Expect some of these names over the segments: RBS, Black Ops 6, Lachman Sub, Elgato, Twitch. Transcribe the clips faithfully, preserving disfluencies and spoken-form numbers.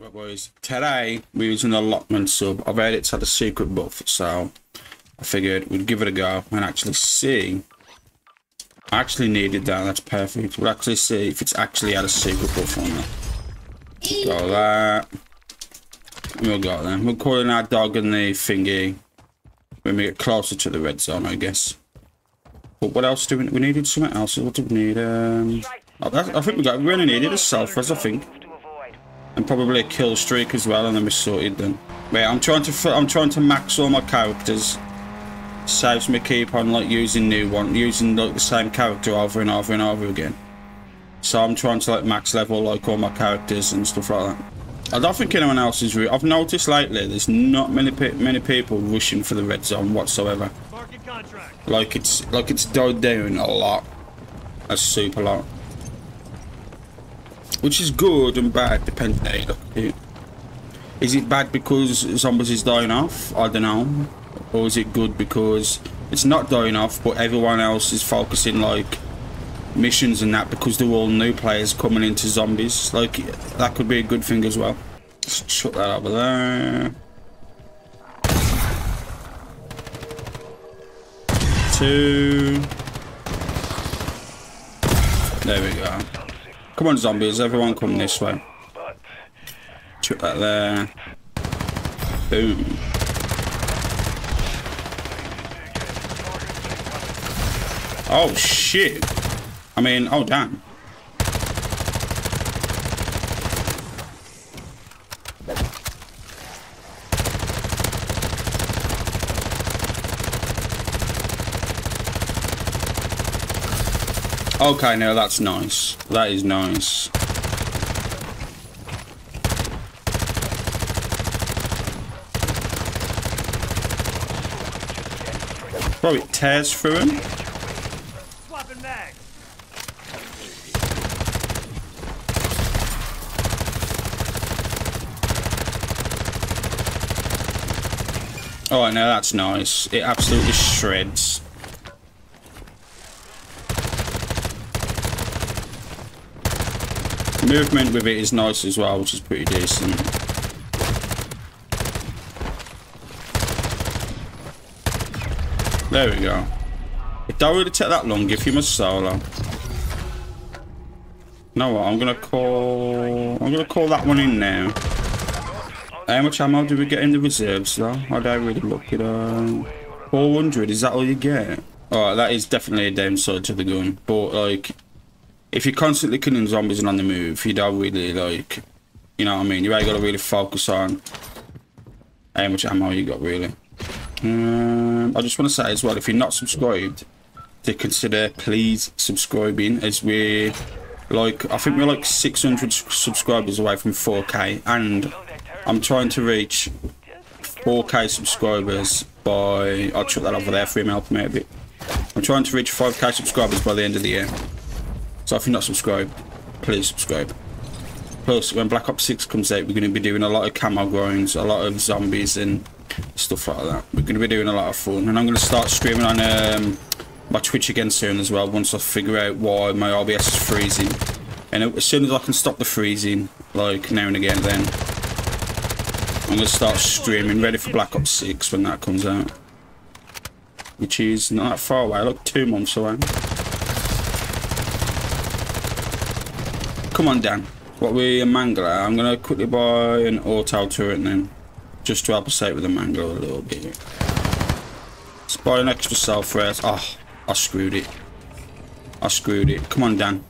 Well, boys, today we're using the Lachman Sub. I've heard it's had a secret buff, so I figured we'd give it a go and actually see. I actually needed that, that's perfect. We'll actually see if it's actually had a secret buff on it. Got that. We'll go then. We're calling our dog and the thingy when we get closer to the red zone, I guess. But what else do we, we needed? Something else. What do we need? Um, oh, that, I think we got really needed a selfless, I think. And probably a kill streak as well, and then we sorted them. Wait, I'm trying to I'm trying to max all my characters. Saves me keep on like using new one, using like the same character over and over and over again. So I'm trying to like max level like all my characters and stuff like that. I don't think anyone else is. I've noticed lately there's not many pe many people rushing for the red zone whatsoever. Like it's like it's died down a lot, a super lot. Which is good and bad, depending on how you look. Is it bad because zombies is dying off? I don't know. Or is it good because it's not dying off, but everyone else is focusing, like, missions and that because they're all new players coming into zombies. Like, that could be a good thing as well. Just chuck that over there. Two. There we go. Come on, zombies, everyone come this way. Chuck that there. Boom. Oh, shit. I mean, oh, damn. Okay, now that's nice. That is nice. Bro, it tears through him. Alright, now that's nice. It absolutely shreds. Movement with it is nice as well, which is pretty decent. There we go. It don't really take that long if you must solo. You know what? I'm gonna call. I'm gonna call that one in now. How much ammo do we get in the reserves though? I don't really look it up. four hundred. Is that all you get? Alright, that is definitely a downside to the gun, but like. If you're constantly killing zombies and on the move, you don't really, like, you know what I mean? You ain't got to really focus on how much ammo you got, really. Um, I just want to say as well, if you're not subscribed, to consider please subscribing, as we're, like, I think we're, like, six hundred subscribers away from four K, and I'm trying to reach four K subscribers by... I'll chuck that over there for him, help me a bit. I'm trying to reach five K subscribers by the end of the year. So if you're not subscribed, please subscribe. Plus, when Black Ops six comes out, we're going to be doing a lot of camo grinds, a lot of zombies and stuff like that. We're going to be doing a lot of fun. And I'm going to start streaming on um, my Twitch again soon as well, once I figure out why my R B S is freezing. And as soon as I can stop the freezing, like now and again, then I'm going to start streaming, ready for Black Ops six when that comes out. Which is not that far away, like two months away. Come on, Dan. What we a mangler? I'm gonna quickly buy an auto turret then, just to help us out with the mangler a little bit. Let's buy an extra self res. Oh, I screwed it. I screwed it. Come on, Dan.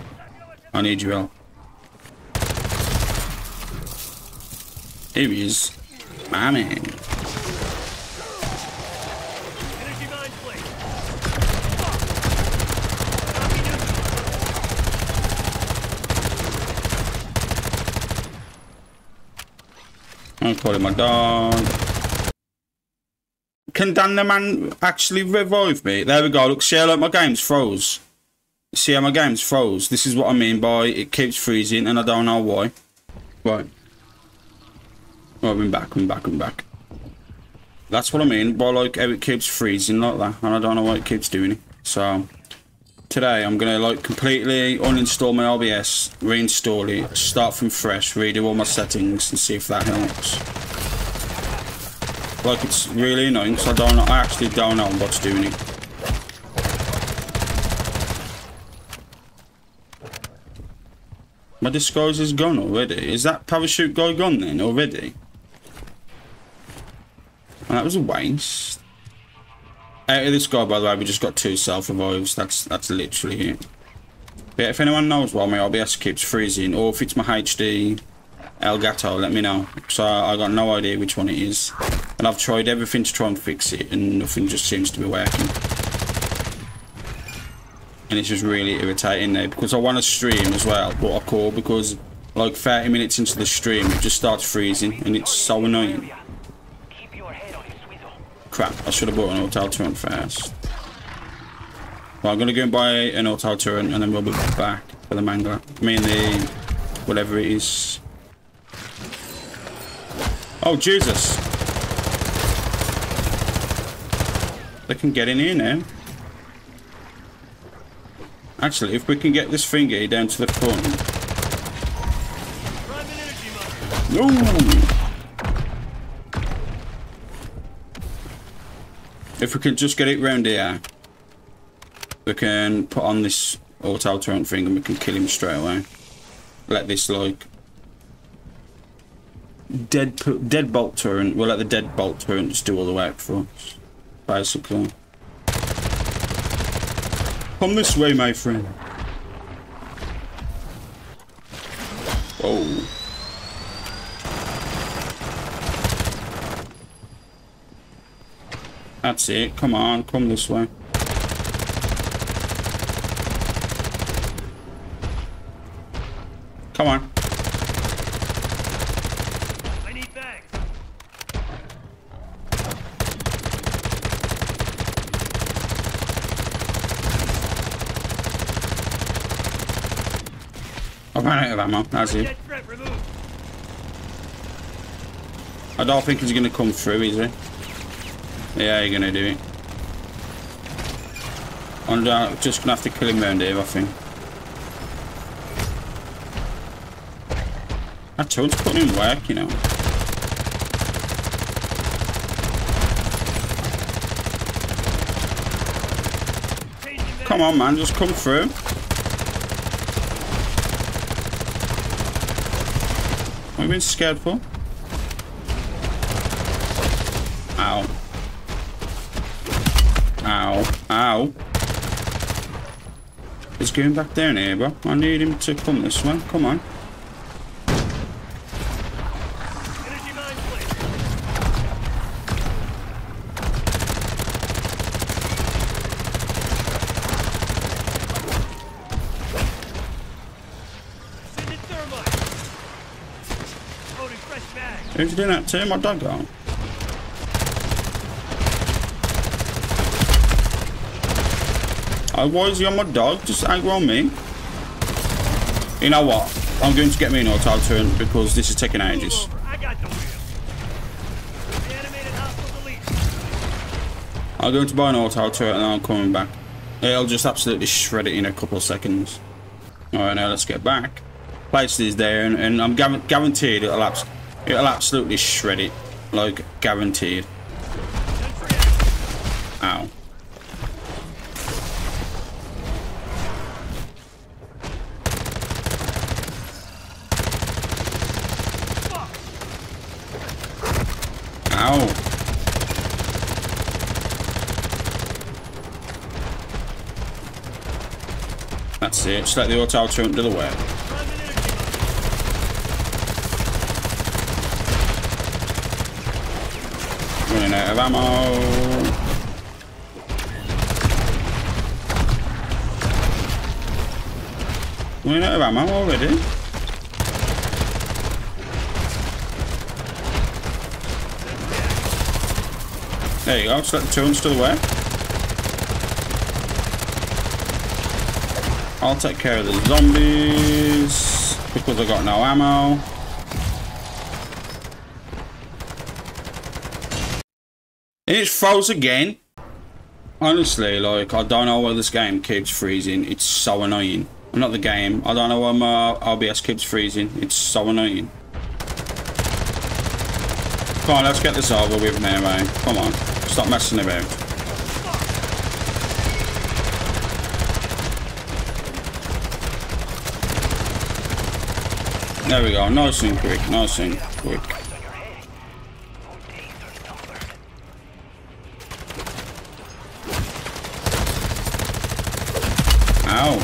I need your help. Here he is, my man. I'm calling my dog. Can Dan the man actually revive me? There we go. Look, see how like, my game's froze. See how my game's froze. This is what I mean by it keeps freezing and I don't know why. Right. Right, I'm back, I'm back, I'm back. That's what I mean by like how it keeps freezing like that. And I don't know why it keeps doing it. So, today I'm going to like completely uninstall my R B S, reinstall it, start from fresh, redo all my settings and see if that helps. Like, it's really annoying because I don't know, I actually don't know what's doing it. My disguise is gone already. Is that parachute guy gone then already? And that was a waste. Out of this guy, by the way, we just got two self-revives. That's that's literally it. But yeah, if anyone knows why my R B S keeps freezing, or if it's my H D Elgato, let me know. So I got no idea which one it is, and I've tried everything to try and fix it, and nothing just seems to be working. And it's just really irritating there because I want to stream as well, but I call because like thirty minutes into the stream it just starts freezing and it's so annoying. Crap, I should have bought an auto turret first. Well, I'm going to go and buy an auto turret and then we'll be back for the manga. I mean the whatever it is. Oh Jesus! They can get in here now. Actually, if we can get this thingy down to the front. No. If we can just get it round here, we can put on this auto turret thing and we can kill him straight away. Let this like dead deadbolt turret. We'll let the deadbolt turret just do all the work for us, basically. Come this way, my friend. Whoa. That's it. Come on, come this way. Come on. I need bags. I ran out of ammo, that's it. I don't think he's going to come through, is he? Yeah, he's going to do it. I'm just going to have to kill him round here, I think. I told you to put in work, you know. Come on, man, just come through. What have you been scared for? Ow. Ow. Ow. He's going back down here, bro. I need him to come this way. Come on. Who's doing that to? My dog gone. Oh, why is he on my dog? Just aggro on me. You know what? I'm going to get me an auto turn because this is taking ages. I'm going to buy an auto turn and I'm coming back. It'll just absolutely shred it in a couple of seconds. Alright, now let's get back. Place these there and, and I'm gu guaranteed it'll absolutely... It'll absolutely shred it, like, guaranteed. Ow. Ow. That's it, just let the auto turret do the work. Running out of ammo. Running out of ammo already. There you go, just let the turrets do the work. I'll take care of the zombies because I got no ammo. And it froze again. Honestly, like, I don't know why this game keeps freezing. It's so annoying. Not the game. I don't know why my R B S keeps freezing. It's so annoying. Come on, let's get this over with now, mate. Come on. Stop messing about. There we go. Nice and quick. Nice and quick. Ow.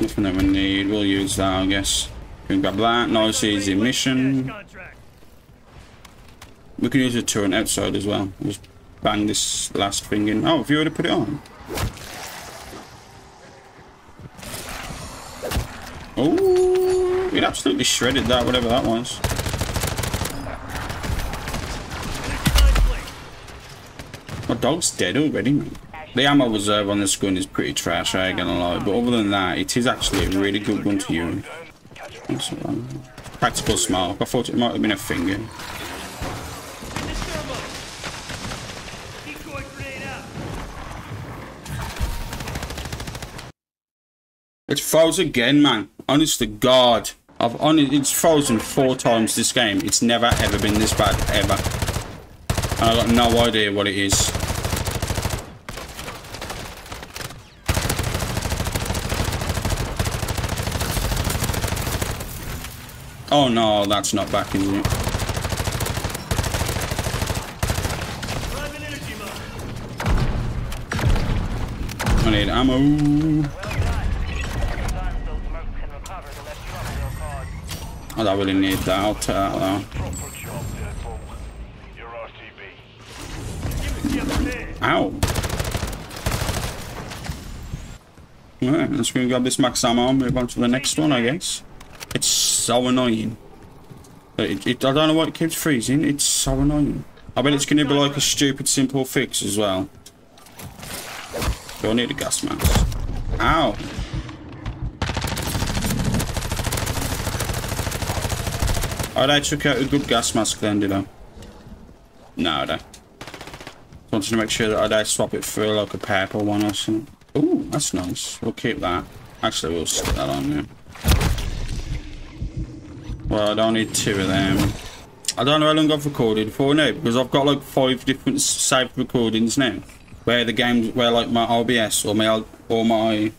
Nothing that we need. We'll use that, I guess. We can grab that. Nice, easy mission. We can use a turret outside as well. Just bang this last thing in. Oh, if you were to put it on. Oh, it absolutely shredded that, whatever that was. My dog's dead already, man. The ammo reserve on this gun is pretty trash, I ain't gonna lie, but other than that, it is actually a really good gun to use. That's practical smoke. I thought it might have been a finger. It froze again, man. Honest to God. I've on it's frozen four times this game. It's never ever been this bad, ever. And I got no idea what it is. Oh no, that's not back, is it? I need ammo. I don't really need that. I'll take that though. Ow. Alright, let's go and grab this max ammo and move on to the next one, I guess. It's so annoying. It, it, I don't know why it keeps freezing. It's so annoying. I bet it's going to be like a stupid simple fix as well. Do I need a gas mask? Ow. Oh, I took out a good gas mask then, did I? No, I don't. I wanted to make sure that I swap it for like a purple one or something. Ooh, that's nice. We'll keep that. Actually, we'll stick that on there. Well, I don't need two of them. I don't know how long I've recorded for now, because I've got like five different saved recordings now, where the games, where like my R B S or my or my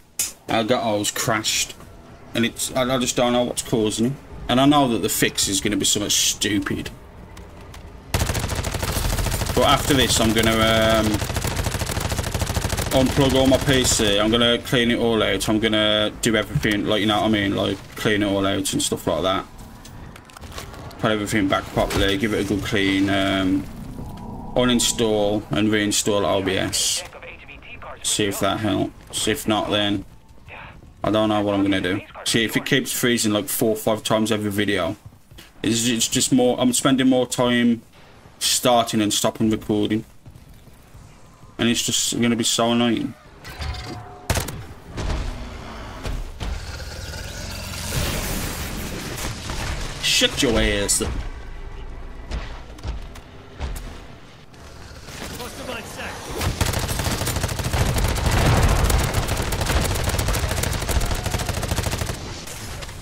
Elgato's crashed, and it's I, I just don't know what's causing it, and I know that the fix is going to be so much stupid. But after this, I'm going to um, unplug all my P C. I'm going to clean it all out. I'm going to do everything, like, you know what I mean, like clean it all out and stuff like that. Put everything back properly, give it a good clean, um, uninstall and reinstall R B S. See if that helps. If not, then I don't know what I'm going to do. See, if it keeps freezing like four or five times every video, it's, it's just more, I'm spending more time starting and stopping recording. And it's just going to be so annoying. Shut your ass up.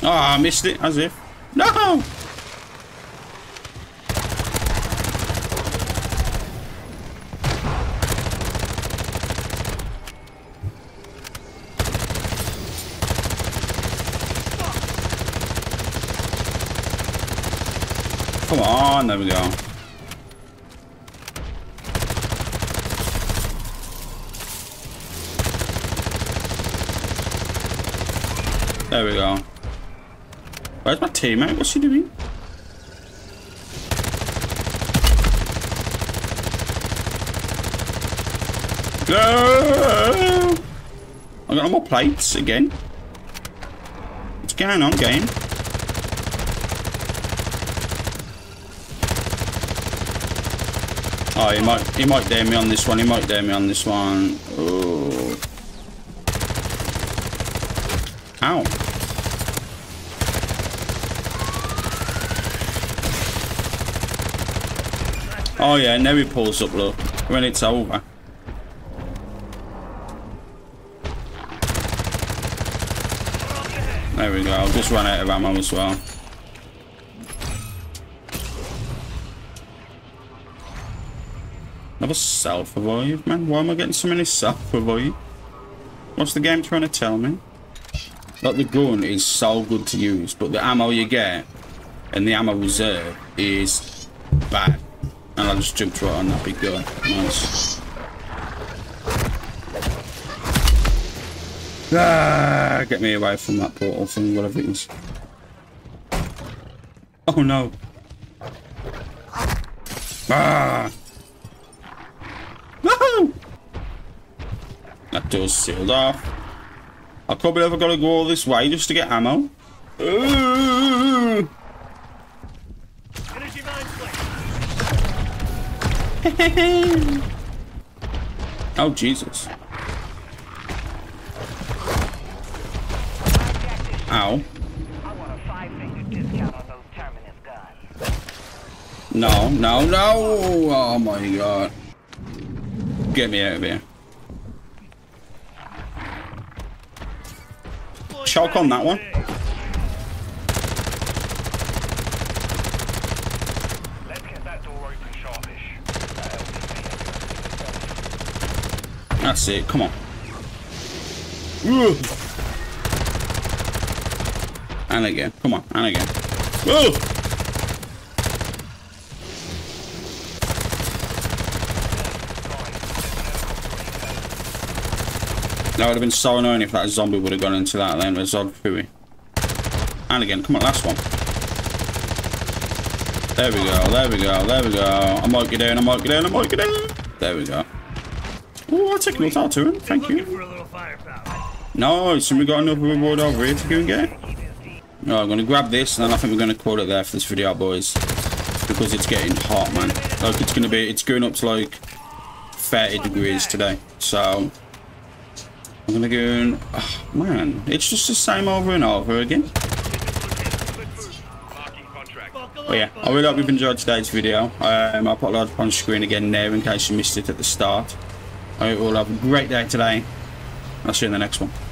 Oh, I missed it, as if. No! Come on, there we go. There we go. Where's my teammate? What's he doing? No! I got more plates again. What's going on, game? Oh, he might, he might dare me on this one, he might dare me on this one. Ooh. Ow. Oh yeah, now he pulls up, look, when it's over. There we go, I've just run out of ammo as well. Another self-revive, man. Why am I getting so many self-revive? What's the game trying to tell me? Like, the gun is so good to use, but the ammo you get and the ammo reserve is bad. And I just jumped right on that big gun. Nice. Ah, get me away from that portal thing, whatever it is. Oh no. Ah. Woohoo! That door's sealed off. I probably never gotta go all this way just to get ammo. Ooh. Energy mine. Oh Jesus. Ow. I want a five-finger discount on those terminus guns. No, no, no! Oh my god. Get me out of here. Choke on that one. Let's get that door open sharpish. That's it, come on. Ooh. And again, come on, and again. Whoa! That would have been so annoying if that zombie would have gone into that lane with Zod Fui. And again, come on, last one. There we go, there we go, there we go. I might get in, I might get in, I might get in. There we go. Ooh, I'll take a little out to him, thank you. Nice, and we got another reward over here to go and get it. No, I'm going to grab this, and then I think we're going to call it there for this video, boys. Because it's getting hot, man. Like, it's going to be, it's going up to, like, thirty degrees today. So, I'm going to go and, oh, man, it's just the same over and over again. But yeah, I really hope you've enjoyed today's video. Um, I'll put a lot up on screen again there in case you missed it at the start. I hope you all have a great day today. I'll see you in the next one.